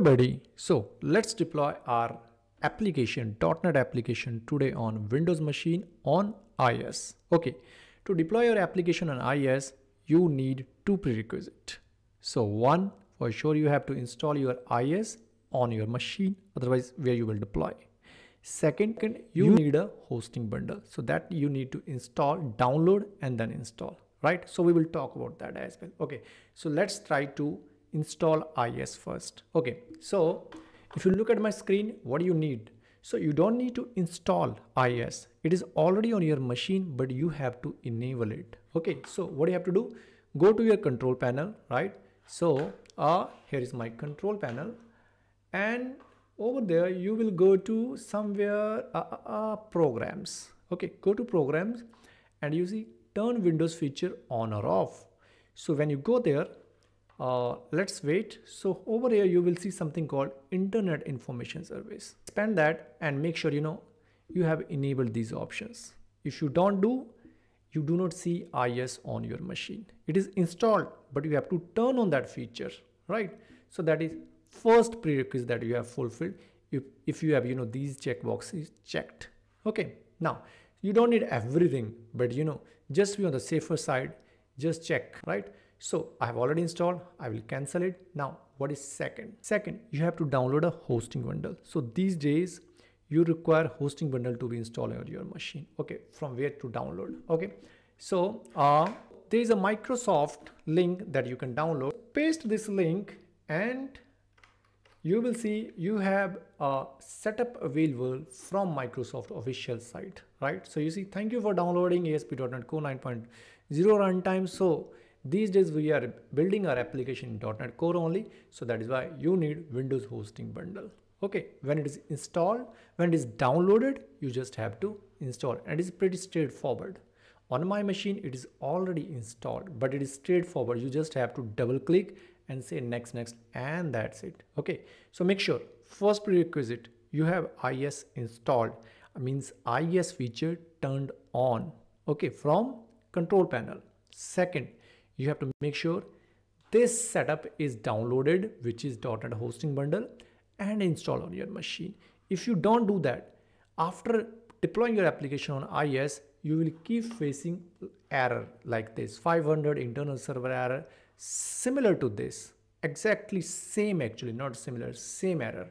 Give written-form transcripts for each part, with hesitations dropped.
buddy, so let's deploy our application, .NET application today on Windows machine on IIS. Okay, to deploy your application on IIS, you need two prerequisites. So one, for sure you have to install your IIS on your machine, otherwise where you will deploy. Second, you need a hosting bundle, so that you need to install, download and then install, right? So we will talk about that as well. Okay, so let's try to install IIS first. Okay, so if you look at my screen, what do you need? So you don't need to install IIS. It is already on your machine, but you have to enable it. Okay, so what do you have to do? Go to your control panel, right? So here is my control panel, and over there you will go to somewhere programs. Okay, go to programs and you see turn Windows feature on or off. So when you go there, let's wait. So over here you will see something called Internet Information Service. Expand that and make sure you have enabled these options. If you don't do, you do not see IIS on your machine. It is installed, but you have to turn on that feature, right? So that is first prerequisite that you have fulfilled if you have these checkboxes checked. Okay, now you don't need everything, but just be on the safer side, just check, right? So I have already installed, I will cancel it. Now what is second? Second, you have to download a hosting bundle. So these days you require hosting bundle to be installed on your machine. Okay, from where to download? Okay, so there is a Microsoft link that you can download. Paste this link and you will see you have a setup available from Microsoft official site, right? So you see, thank you for downloading ASP.NET Core 9.0 runtime. So these days we are building our application in .NET Core only. So that is why you need Windows hosting bundle. Okay, when it is installed, when it is downloaded, you just have to install, and it's pretty straightforward. On my machine, it is already installed, but it is straightforward. You just have to double click and say next, next, and that's it. Okay, so make sure first prerequisite, you have IIS installed, means IIS feature turned on, okay, from control panel. Second, you have to make sure this setup is downloaded, which is .NET hosting bundle, and installed on your machine. If you don't do that, after deploying your application on IIS, you will keep facing error like this, 500 internal server error, similar to this, exactly same, actually not similar, same error.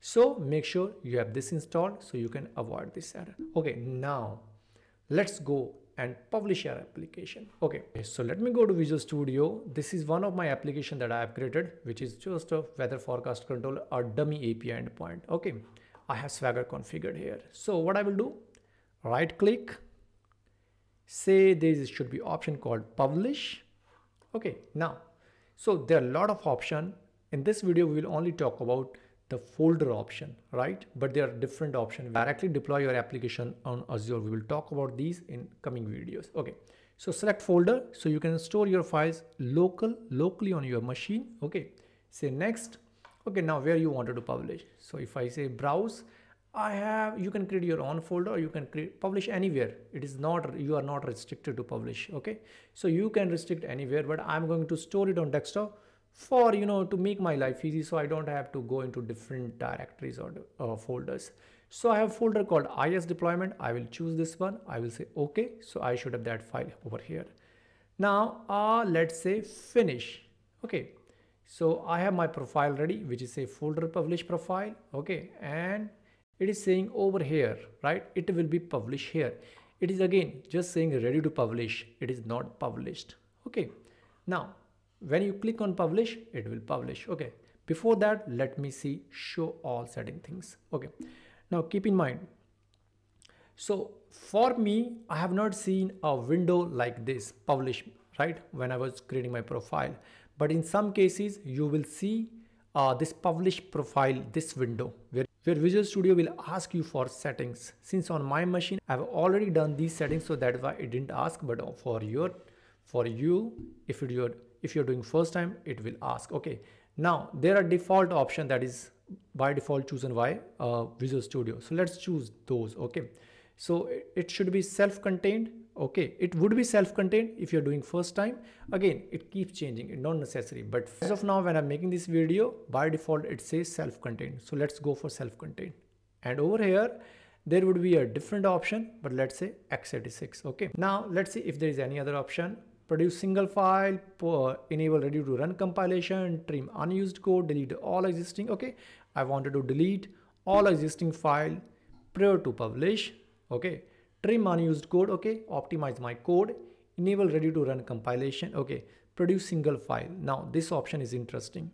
So make sure you have this installed so you can avoid this error. Okay, now let's go and publish our application. Okay, so let me go to Visual Studio. This is one of my application that I have created, which is just a weather forecast control or dummy API endpoint. Okay, I have Swagger configured here. So what I will do, right click, say there should be option called publish. Okay, now, so there are a lot of option. In this video, we will only talk about the folder option, right? But there are different options. Directly deploy your application on Azure. We will talk about these in coming videos. Okay, so select folder, so you can store your files locally on your machine. Okay, say next. Okay, now where you wanted to publish. So if I say browse, you can create your own folder, or you can publish anywhere. It is not, you are not restricted to publish. Okay, so you can restrict anywhere, but I'm going to store it on desktop, for to make my life easy, so I don't have to go into different directories or folders. So I have a folder called IIS deployment. I will choose this one. I will say okay, so I should have that file over here. Now let's say finish. Okay, so I have my profile ready, which is a folder publish profile. Okay, and it is saying over here, right, it will be published here. It is again just saying ready to publish. It is not published. Okay, now when you click on publish, it will publish. Okay, before that, let me see show all setting things. Okay, now keep in mind, so for me, I have not seen a window like this publish, right, when I was creating my profile, but in some cases you will see this publish profile, this window where Visual Studio will ask you for settings. Since on my machine I've already done these settings, so that's why it didn't ask, but for you, if you're doing first time, it will ask. Okay, now there are default option that is by default chosen by Visual Studio. So let's choose those. Okay, so it should be self-contained, Okay, it would be self-contained if you're doing first time. Again, it keeps changing, it's not necessary, but as of now when I'm making this video, by default it says self-contained. So let's go for self-contained, and over here there would be a different option, but let's say x86. Okay, now let's see if there is any other option. Produce single file, enable ready to run compilation, trim unused code, delete all existing. Okay, I wanted to delete all existing file prior to publish. Okay, trim unused code. Okay, optimize my code, enable ready to run compilation. Okay, produce single file. Now this option is interesting.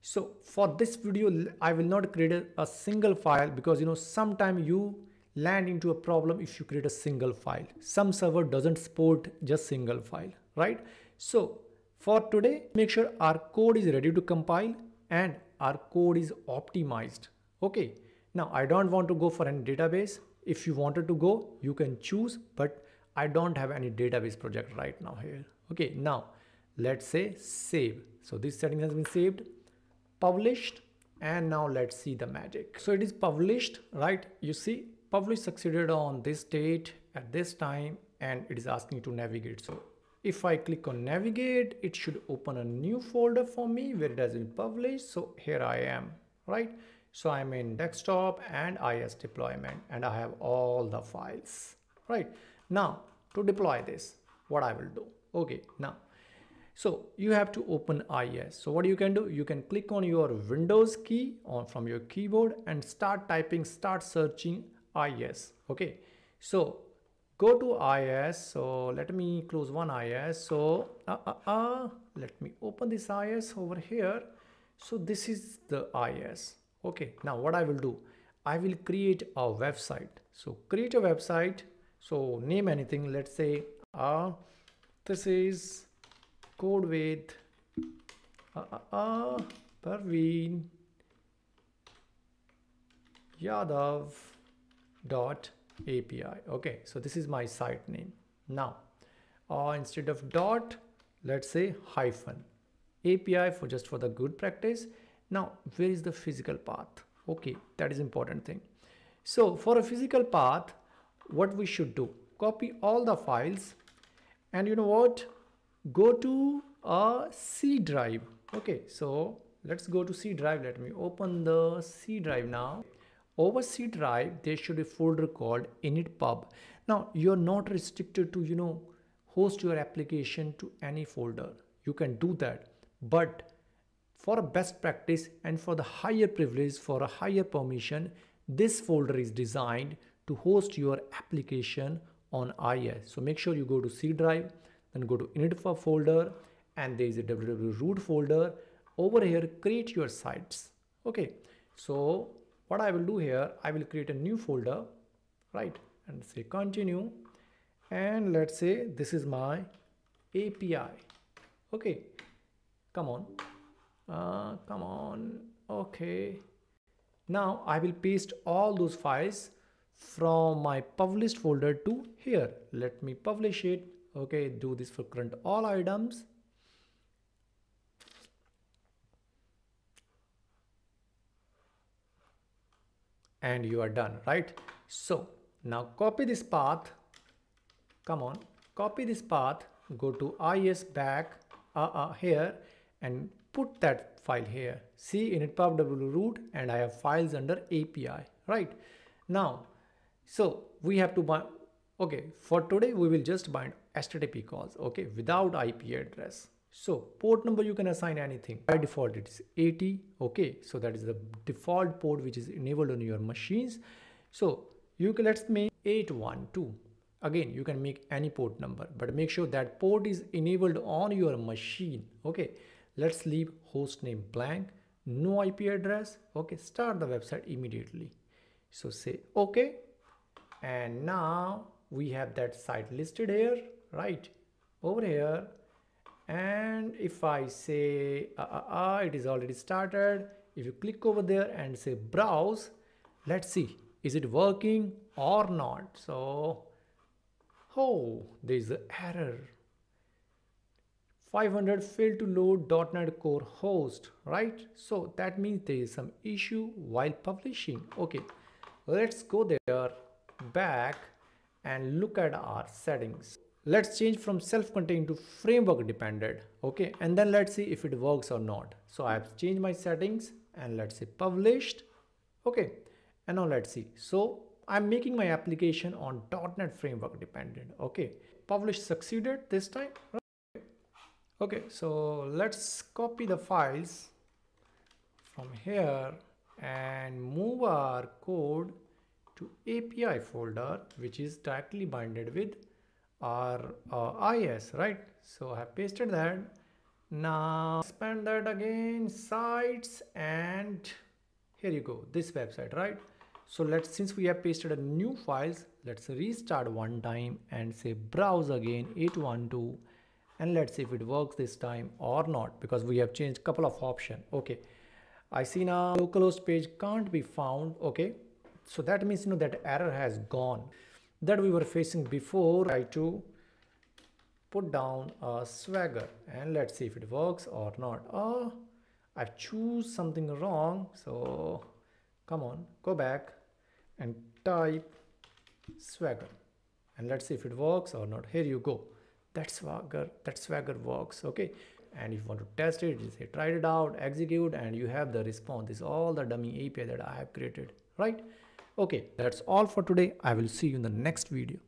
So for this video, I will not create a single file, because you know sometime you land into a problem if you create a single file. Some server doesn't support just single file, right? So for today, make sure our code is ready to compile and our code is optimized. Okay, now I don't want to go for any database. If you wanted to go, you can choose, but I don't have any database project right now here. Okay, now let's say save. So this setting has been saved, published, and now let's see the magic. So it is published, right? You see, publish succeeded on this date at this time, and it is asking to navigate. So if I click on navigate, it should open a new folder for me where it has been published. So here I am, right? So I'm in desktop and IIS deployment, and I have all the files, right? Now to deploy this, what I will do. Okay, now, so you have to open IIS. So what you can do, you can click on your Windows key from your keyboard and start typing, start searching IIS. Okay, so go to IIS. So let me close one IIS. So let me open this IIS over here. So this is the IIS. Okay, now what I will do, I will create a website. So create a website. So name anything, let's say this is CodeWith Parveen Yadav .api. Okay, so this is my site name. Now instead of dot, let's say hyphen API for just for the good practice. Now where is the physical path? Okay, that is important thing. So for a physical path, what we should do, copy all the files, and you know what, go to a C drive. Okay, so let's go to C drive. Let me open the C drive now. Over C drive, there should be a folder called initpub. Now you're not restricted to, you know, host your application to any folder. You can do that, but for a best practice and for the higher privilege, for a higher permission, this folder is designed to host your application on IIS. So make sure you go to C drive, then go to initpub folder, and there is a www root folder. Over here, create your sites. Okay, so what I will do here, I will create a new folder, right? And say continue, and let's say this is my API. Okay, come on, okay. Now I will paste all those files from my published folder to here. Let me publish it. Okay, do this for current all items. And you are done, right? So now copy this path. Come on, copy this path, go to IIS back here, and put that file here. See, initpub w root, and I have files under API, right? Now, so we have to bind. Okay, for today we will just bind HTTP calls. Okay, without IP address. So port number, you can assign anything. By default it's 80. Okay, so that is the default port which is enabled on your machines. So you can, let's make 812. Again, you can make any port number, but make sure that port is enabled on your machine. Okay, let's leave host name blank, no IP address. Okay, start the website immediately. So say okay, and now we have that site listed here, right? Over here. And if I say it is already started. If you click over there and say browse, let's see, is it working or not? So oh, there is an error. 500 failed to load .NET Core host, right? So that means there is some issue while publishing. Okay, let's go there back and look at our settings. Let's change from self-contained to framework dependent. Okay, and then let's see if it works or not. So I have changed my settings and let's say published. Okay, and now let's see. So I'm making my application on .NET framework dependent. Okay, publish succeeded this time. Okay, so let's copy the files from here and move our code to API folder, which is directly binded with our IIS, right? So I have pasted that. Now expand that again, sites, and here you go, this website, right? So let's, since we have pasted a new files, let's restart one time and say browse again 812, and let's see if it works this time or not, because we have changed couple of options. Okay, I see now local host page can't be found. Okay, so that means, you know, that error has gone that we were facing before. Try to put down a Swagger and let's see if it works or not. Oh, I choose something wrong. So come on, go back and type Swagger and let's see if it works or not. Here you go. That Swagger works. Okay, and if you want to test it, just say try it out, execute, and you have the response. This is all the dummy API that I have created, right? Okay, that's all for today. I will see you in the next video.